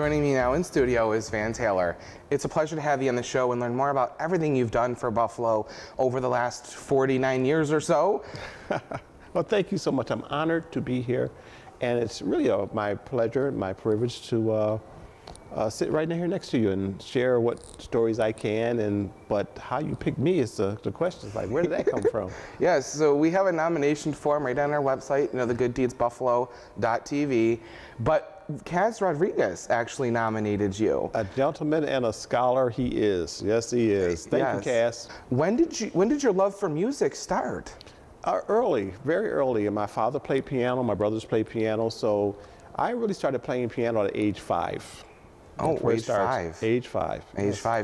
Joining me now in studio is Van Taylor. It's a pleasure to have you on the show and learn more about everything you've done for Buffalo over the last 49 years or so. Well, thank you so much. I'm honored to be here, and it's really my pleasure, my privilege to sit right here next to you and share what stories I can, but how you pick me is the question. It's like, where did that come from? Yes, so we have a nomination form right on our website, thegooddeedsbuffalo.tv, but Cass Rodriguez actually nominated you. A gentleman and a scholar he is. Yes, he is. Thank you, Cass. When did your love for music start? Early, very early. My father played piano, my brothers played piano, so I really started playing piano at age 5. Oh, age five.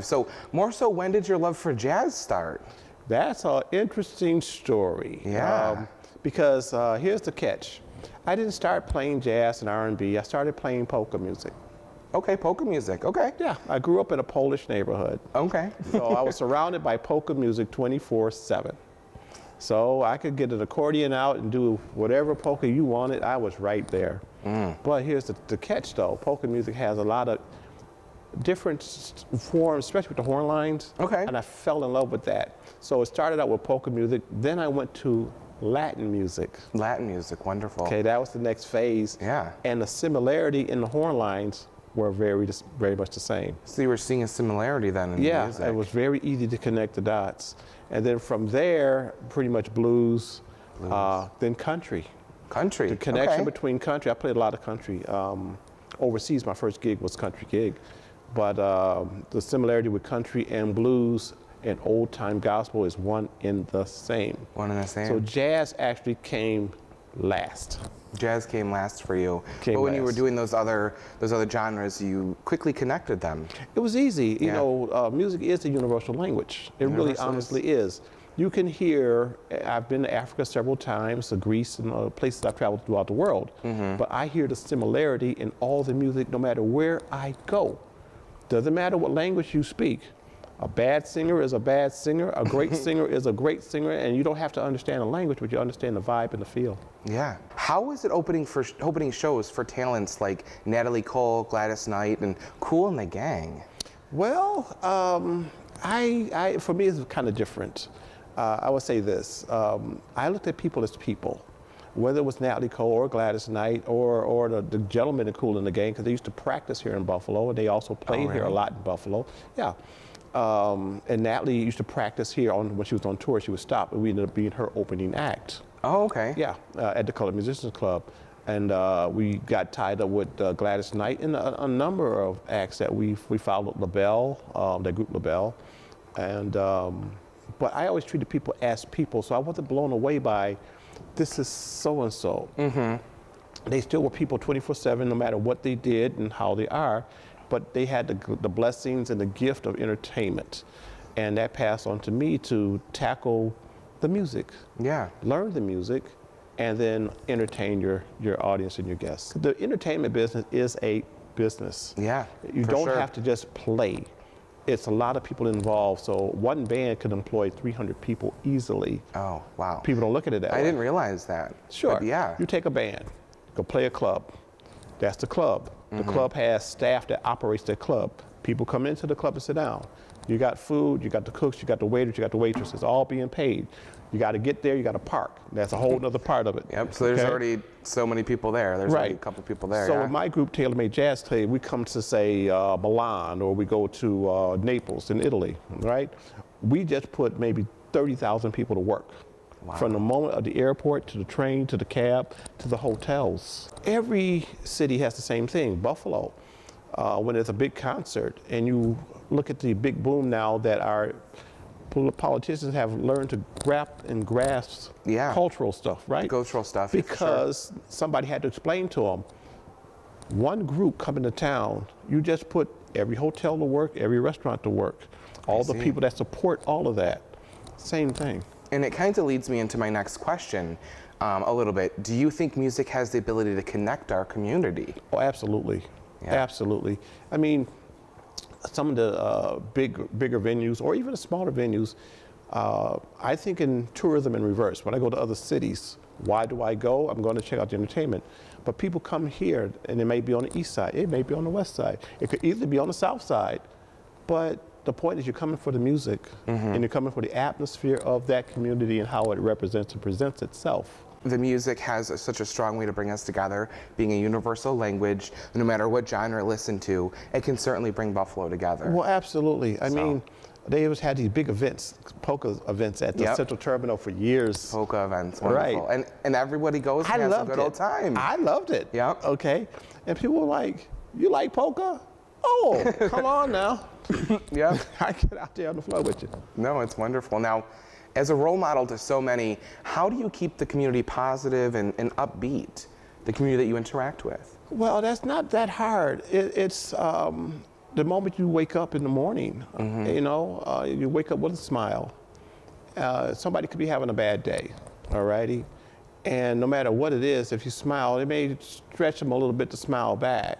So more so, when did your love for jazz start? That's an interesting story. Yeah. Because here's the catch. I didn't start playing jazz and R&B. I started playing polka music. Okay, polka music. Okay. Yeah. I grew up in a Polish neighborhood. Okay. So I was surrounded by polka music 24/7. So I could get an accordion out and do whatever polka you wanted. I was right there. Mm. But here's the catch, though. Polka music has a lot of different forms, especially with the horn lines. Okay. And I fell in love with that. So it started out with polka music. Then I went to Latin music. Latin music, wonderful. Okay, that was the next phase. Yeah. And the similarity in the horn lines were very much the same. So you were seeing a similarity then in the music. Yeah, it was very easy to connect the dots. And then from there, pretty much blues. Then country. Country. The connection between country. I played a lot of country. Overseas, my first gig was country gig. But the similarity with country and blues and old time gospel is one in the same. One in the same. So jazz actually came last. Jazz came last for you. But when you were doing those other genres, you quickly connected them. It was easy. You know, music is a universal language. It really honestly is. You can hear, I've been to Africa several times, to Greece and other places I've traveled throughout the world, but I hear the similarity in all the music no matter where I go. Doesn't matter what language you speak. A bad singer is a bad singer, a great singer is a great singer, and you don't have to understand the language, but you understand the vibe and the feel. Yeah. How is it opening shows for talents like Natalie Cole, Gladys Knight, and Kool and the Gang? Well, for me it's kind of different. I would say this, I looked at people as people, whether it was Natalie Cole or Gladys Knight or the gentlemen at Kool and the Gang, because they used to practice here in Buffalo, and they also played here a lot in Buffalo. Yeah. And Natalie used to practice here when she was on tour. She would stop, and we ended up being her opening act. Oh, okay. Yeah, at the Colored Musicians Club. And we got tied up with Gladys Knight and a number of acts that we followed, LaBelle, that group LaBelle. And, but I always treated people as people, so I wasn't blown away by, this is so-and-so. They still were people 24/7, no matter what they did and how they are, but they had the blessings and the gift of entertainment. And that passed on to me to tackle the music. Yeah. Learn the music, and then entertain your audience and your guests. The entertainment business is a business. Yeah, you don't have to just play. It's a lot of people involved, so one band could employ 300 people easily. Oh, wow. People don't look at it that way. I didn't realize that. Sure. But yeah. You take a band, go play a club. That's the club. The club has staff that operates the club. People come into the club and sit down. You got food, you got the cooks, you got the waiters, you got the waitresses, all being paid. You got to get there, you got to park. That's a whole other part of it. Yep, so there's already so many people there. There's already a couple people there. So with my group, TaylorMade Jazz, we come to, say, Milan, or we go to Naples in Italy, right? We just put maybe 30,000 people to work. Wow. From the moment of the airport, to the train, to the cab, to the hotels. Every city has the same thing. Buffalo, when there's a big concert, and you look at the big boom now that our politicians have learned to grasp cultural stuff, right? Cultural stuff. Because somebody had to explain to them, one group coming to town, you just put every hotel to work, every restaurant to work, all the people that support all of that, same thing. And it kind of leads me into my next question a little bit. Do you think music has the ability to connect our community? Oh, absolutely. Yeah. Absolutely. I mean, some of the bigger venues or even the smaller venues, I think in tourism in reverse. When I go to other cities, Why do I go? I'm going to check out the entertainment. But people come here, and it may be on the east side, it may be on the west side, it could either be on the south side, but the point is you're coming for the music, and you're coming for the atmosphere of that community and how it represents and presents itself. The music has such a strong way to bring us together, being a universal language. No matter what genre listened to, it can certainly bring Buffalo together. Well, absolutely. I mean, they always had these big events, polka events at the Central Terminal for years. Polka events, wonderful. Right. And everybody goes and has a good old time. I loved it. Yeah. Okay. And people were like, you like polka? Oh, come on now. Yeah. I get out there on the floor with you. No, it's wonderful. Now, as a role model to so many, how do you keep the community positive and upbeat, the community that you interact with? Well, that's not that hard. It's the moment you wake up in the morning, you know, you wake up with a smile. Somebody could be having a bad day, all righty? And no matter what it is, if you smile, it may stretch them a little bit to smile back,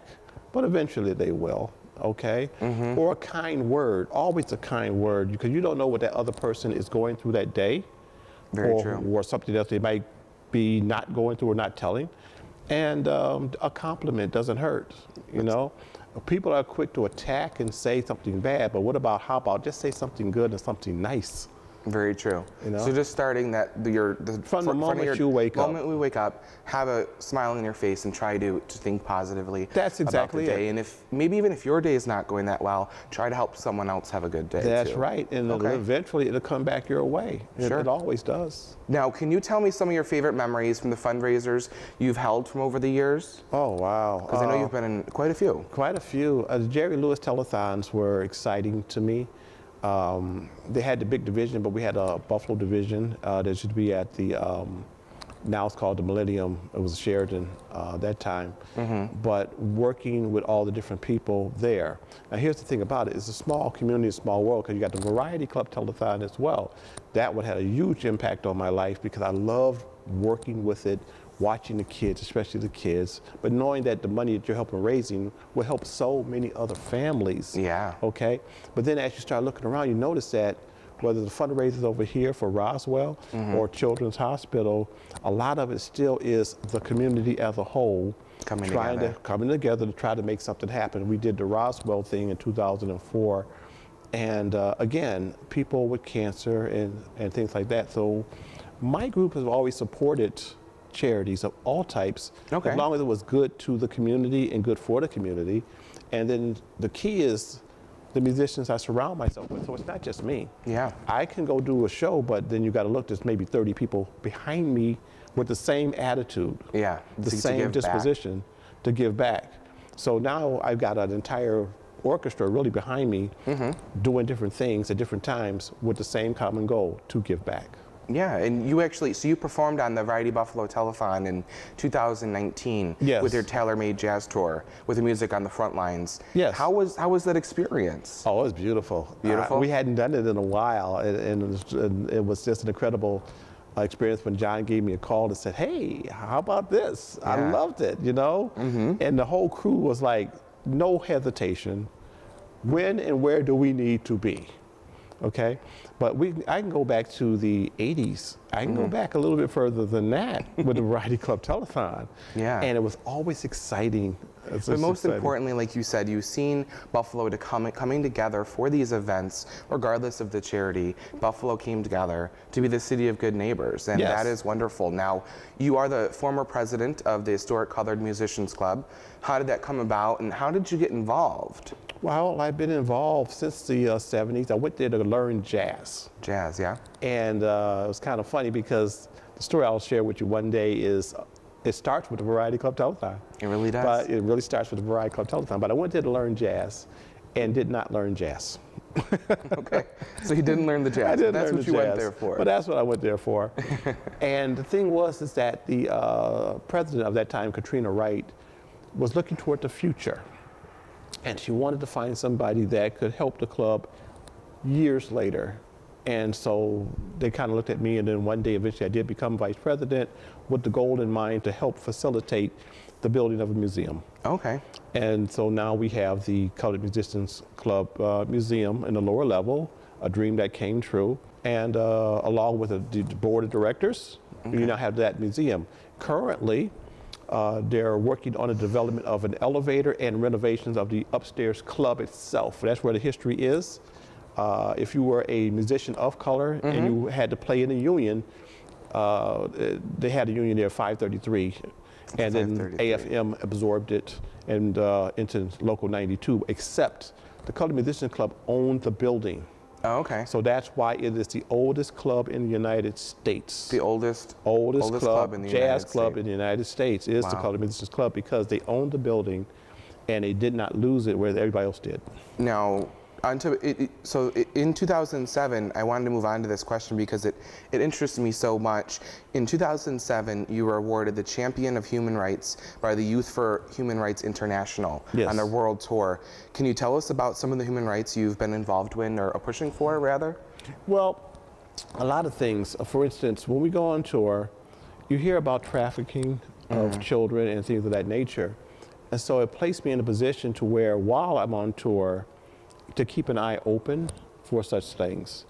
but eventually they will, okay? Or a kind word, always a kind word, because you don't know what that other person is going through that day. Or something else they might be not going through or not telling. And a compliment doesn't hurt, you know? People are quick to attack and say something bad, but what about, how about just say something good and something nice? Very true. You know? So just starting that, from the moment we wake up, have a smile on your face and try to think positively. That's exactly about the day. And if maybe even if your day is not going that well, try to help someone else have a good day. That's right. And eventually it'll come back your way. It always does. Now, can you tell me some of your favorite memories from the fundraisers you've held from over the years? Oh, wow. Because I know you've been in quite a few. Quite a few. Jerry Lewis telethons were exciting to me. They had the big division, but we had a Buffalo division that should be at the, now it's called the Millennium. It was Sheridan that time. But working with all the different people there. Now here's the thing about it. It's a small community, a small world, because you got the Variety Club telethon as well. That one had a huge impact on my life because I loved working with it, watching the kids, especially the kids, but knowing that the money that you're helping raising will help so many other families. Yeah. Okay. But then as you start looking around, you notice that whether the fundraisers over here for Roswell or Children's Hospital, a lot of it still is the community as a whole coming together to try to make something happen. We did the Roswell thing in 2004, and again, people with cancer and things like that. So my group has always supported charities of all types, as long as it was good to the community and good for the community. And then the key is the musicians I surround myself with, so it's not just me. Yeah. I can go do a show, but then you gotta look, there's maybe 30 people behind me with the same attitude, the same disposition to give back. So now I've got an entire orchestra really behind me doing different things at different times with the same common goal, to give back. Yeah, and you actually, so you performed on the Variety Buffalo Telethon in 2019 with your TaylorMade Jazz Tour with the music on the front lines. Yes. How was that experience? Oh, it was beautiful. Beautiful? We hadn't done it in a while, and it was just an incredible experience when John gave me a call and said, hey, how about this? Yeah. I loved it, you know? And the whole crew was like, no hesitation. When and where do we need to be? Okay, but I can go back to the 80s. I can go back a little bit further than that with the Variety Club Telethon. Yeah. And it was always exciting. But most importantly, like you said, you've seen Buffalo coming together for these events, regardless of the charity. Buffalo came together to be the city of good neighbors, and that is wonderful. Now, you are the former president of the historic Colored Musicians Club. How did that come about, and how did you get involved? Well, I've been involved since the 70s. I went there to learn jazz. Jazz, yeah. And it was kind of funny because the story I'll share with you one day is, it starts with the Variety Club Telethon. It really does. But it really starts with the Variety Club Telethon. But I went there to learn jazz and did not learn jazz. Okay. So you didn't learn the jazz. I didn't learn the jazz. That's what you went there for. But that's what I went there for. And the thing was is that the president of that time, Katrina Wright, was looking toward the future. And she wanted to find somebody that could help the club years later. And so they kind of looked at me, and then one day eventually I did become vice president with the goal in mind to help facilitate the building of a museum. Okay. And so now we have the Colored Musicians Club Museum in the lower level, a dream that came true, and along with the board of directors Okay. You now have that museum. Currently, they're working on the development of an elevator and renovations of the upstairs club itself. That's where the history is. If you were a musician of color and you had to play in the union, they had a union there at 533, and then AFM absorbed it and into Local 92, except the Colored Musicians Club owned the building. Oh, okay. So that's why it is the oldest club in the United States. The oldest club in the United States. Jazz club in the United States is the Colored Musicians Club, because they owned the building and they did not lose it where everybody else did. Now, so in 2007, I wanted to move on to this question because it interests me so much. In 2007, you were awarded the Champion of Human Rights by the Youth for Human Rights International on their world tour. Can you tell us about some of the human rights you've been involved in, or pushing for, rather? Well, a lot of things. For instance, when we go on tour, you hear about trafficking of children and things of that nature. And so it placed me in a position to where, while I'm on tour, to keep an eye open for such things.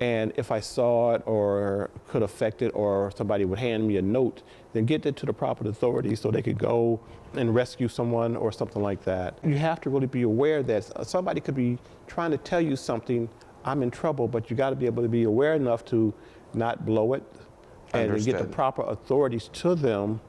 And if I saw it or could affect it, or somebody would hand me a note, then get it to the proper authority so they could go and rescue someone or something like that. You have to really be aware that somebody could be trying to tell you something, I'm in trouble, but you gotta be able to be aware enough to not blow it and to get the proper authorities to them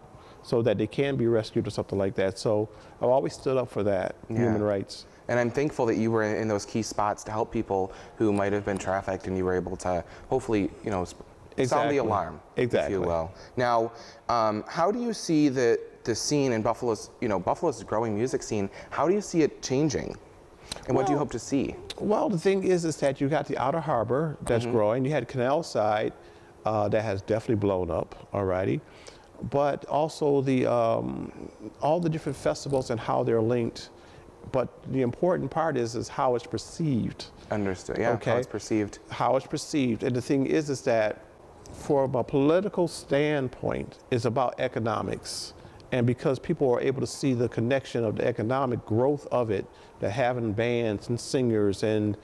so that they can be rescued or something like that. So I've always stood up for that, human rights. And I'm thankful that you were in those key spots to help people who might have been trafficked, and you were able to hopefully, you know, sound the alarm, if you will. Now, how do you see the scene in Buffalo's, you know, Buffalo's growing music scene? How do you see it changing? And what do you hope to see? Well, the thing is that you got the Outer Harbor that's growing. You had Canal Side that has definitely blown up already. But also the, all the different festivals and how they're linked. But the important part is how it's perceived. Understood, yeah, okay? How it's perceived. How it's perceived. And the thing is that from a political standpoint, it's about economics. And because people are able to see the connection of the economic growth of it, that having bands and singers and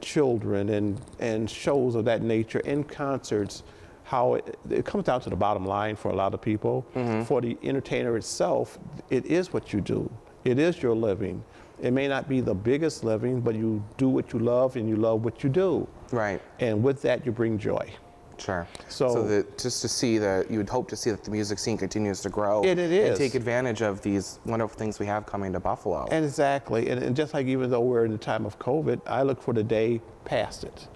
children and shows of that nature and concerts, how it comes down to the bottom line for a lot of people. For the entertainer itself, it is what you do. It is your living. It may not be the biggest living, but you do what you love and you love what you do. Right. And with that, you bring joy. Sure. So that just to see that, you would hope to see that the music scene continues to grow. It is. And take advantage of these wonderful things we have coming to Buffalo. And exactly. And just like, even though we're in the time of COVID, I look for the day past it,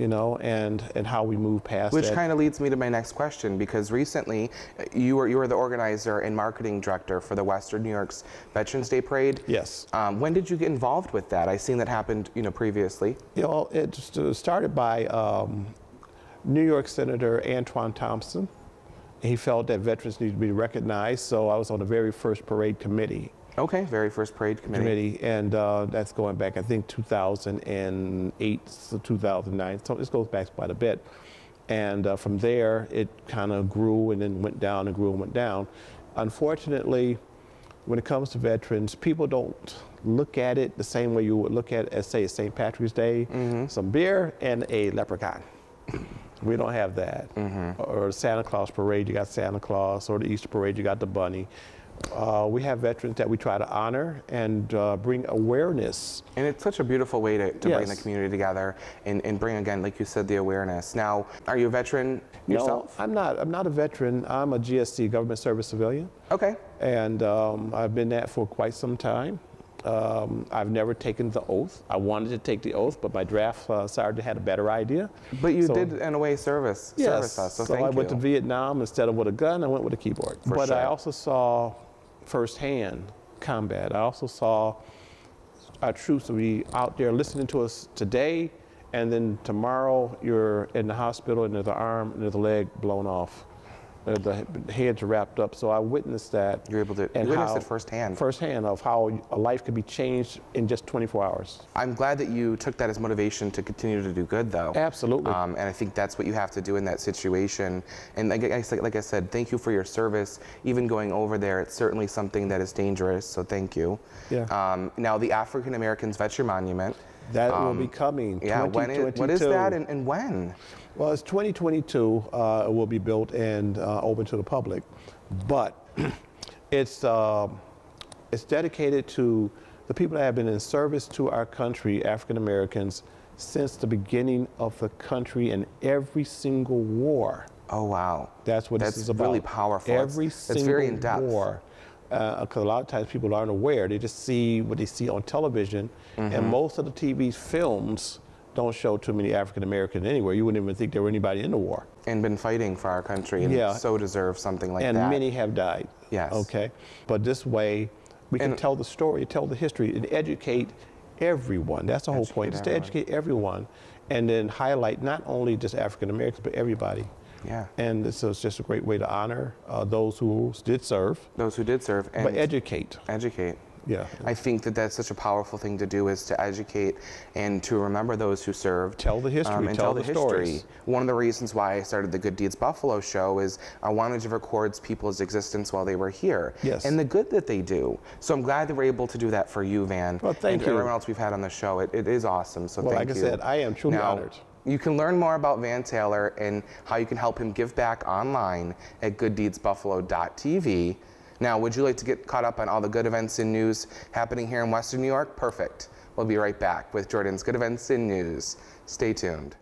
you know, and how we move past it. Which kind of leads me to my next question, because recently you were the organizer and marketing director for the Western New York's Veterans Day Parade. Yes. When did you get involved with that? I seen that happened, you know, previously. You know, it started by New York Senator Antoine Thompson. He felt that veterans need to be recognized, so I was on the very first parade committee. Okay, very first parade committee. And that's going back, I think, 2008 to 2009, so this goes back quite a bit. And from there, it kind of grew and then went down and grew and went down. Unfortunately, when it comes to veterans, people don't look at it the same way you would look at it as, say, St. Patrick's Day, some beer and a leprechaun. We don't have that. Or Santa Claus parade, you got Santa Claus, or the Easter parade, you got the bunny. We have veterans that we try to honor and bring awareness. And it's such a beautiful way to bring the community together and bring, again, like you said, the awareness. Now, are you a veteran yourself? No, I'm not. I'm not a veteran. I'm a GSC, Government Service Civilian. Okay. And I've been that for quite some time. I've never taken the oath. I wanted to take the oath, but my draft sergeant had a better idea. But you did, in a way, service us, so thank you. I went to Vietnam. Instead of with a gun, I went with a keyboard. But I also saw firsthand combat. I also saw our troops be out there listening to us today, and then tomorrow you're in the hospital, and there's an arm, and there's a leg blown off. The heads are wrapped up, so I witnessed that. You're able to witness it firsthand. Firsthand of how a life could be changed in just 24 hours. I'm glad that you took that as motivation to continue to do good, though. Absolutely. And I think that's what you have to do in that situation. And like I said, thank you for your service. Even going over there, it's certainly something that is dangerous, so thank you. Yeah. Now, the African Americans Veteran Monument That will be coming. Yeah, what is that and when? Well, it's 2022. It will be built and open to the public, but it's dedicated to the people that have been in service to our country, African Americans, since the beginning of the country in every single war. Oh wow! That's what this is about. That's really powerful. Every single very in depth. War. Because a lot of times people aren't aware; they just see what they see on television, and most of the TV films don't show too many African Americans anywhere. You wouldn't even think there were anybody in the war. And been fighting for our country, and so deserve something like that. And many have died. Yes. Okay. But this way, we can tell the story, tell the history, and educate everyone. That's the whole point, is to educate everyone, and then highlight not only just African Americans, but everybody. Yeah. And so it's just a great way to honor those who did serve. Those who did serve. And but educate. Educate. Yeah. I think that that's such a powerful thing to do, is to educate and to remember those who served. Tell the history, and tell the history. Stories. One of the reasons why I started the Good Deeds Buffalo show is I wanted to record people's existence while they were here. Yes. And the good that they do. So I'm glad that we're able to do that for you, Van. Well, thank you. And everyone else we've had on the show. It is awesome. So thank you. Well, like I said, I am truly honored. You can learn more about Van Taylor and how you can help him give back online at gooddeedsbuffalo.tv. Now, would you like to get caught up on all the good events and news happening here in Western New York? Perfect. We'll be right back with Jordan's Good Events and News. Stay tuned.